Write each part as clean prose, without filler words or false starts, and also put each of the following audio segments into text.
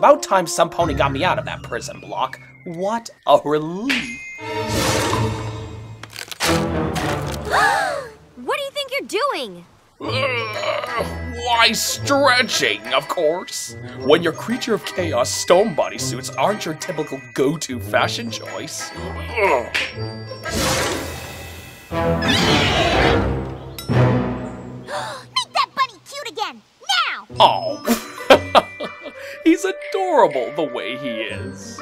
about time some pony got me out of that prison block. What a relief. What do you think you're doing? Why, stretching, of course. When your Creature of Chaos Storm bodysuits aren't your typical go-to fashion choice. Make that bunny cute again, now! Oh, he's adorable the way he is.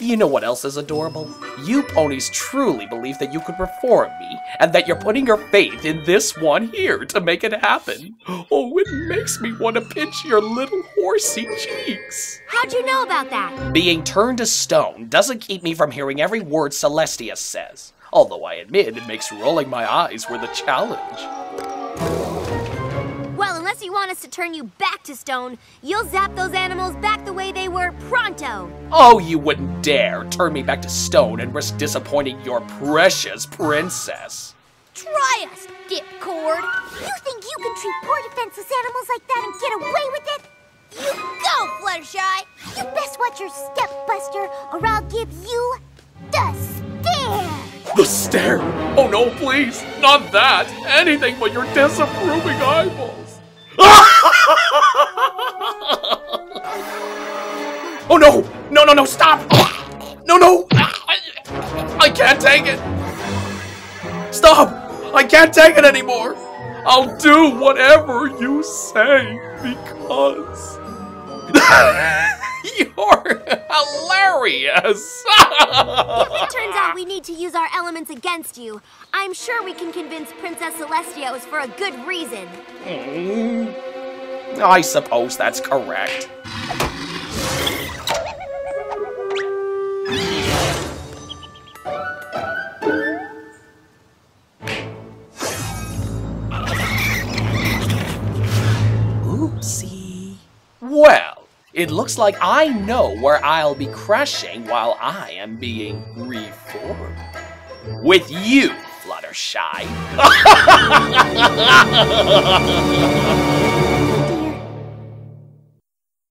You know what else is adorable? You ponies truly believe that you could reform me, and that you're putting your faith in this one here to make it happen. Oh, it makes me want to pinch your little horsey cheeks. How'd you know about that? Being turned to stone doesn't keep me from hearing every word Celestia says. Although I admit it makes rolling my eyes were the challenge. Well, unless you want us to turn you back to stone, you'll zap those animals back the way they were pronto. Oh, you wouldn't dare turn me back to stone and risk disappointing your precious princess. Try us, Dipcord. You think you can treat poor defenseless animals like that and get away with it? You go, Fluttershy. You best watch your step, Buster, or I'll give you the stare. The stare? Oh no, please, not that! Anything but your disapproving eyeballs! Oh no! No, no, no, stop! No, no! I can't take it! Stop! I can't take it anymore! I'll do whatever you say because... You're hilarious! If it turns out we need to use our elements against you, I'm sure we can convince Princess Celestia it was for a good reason. I suppose that's correct. Oopsie. Well. It looks like I know where I'll be crashing while I am being reformed. With you, Fluttershy.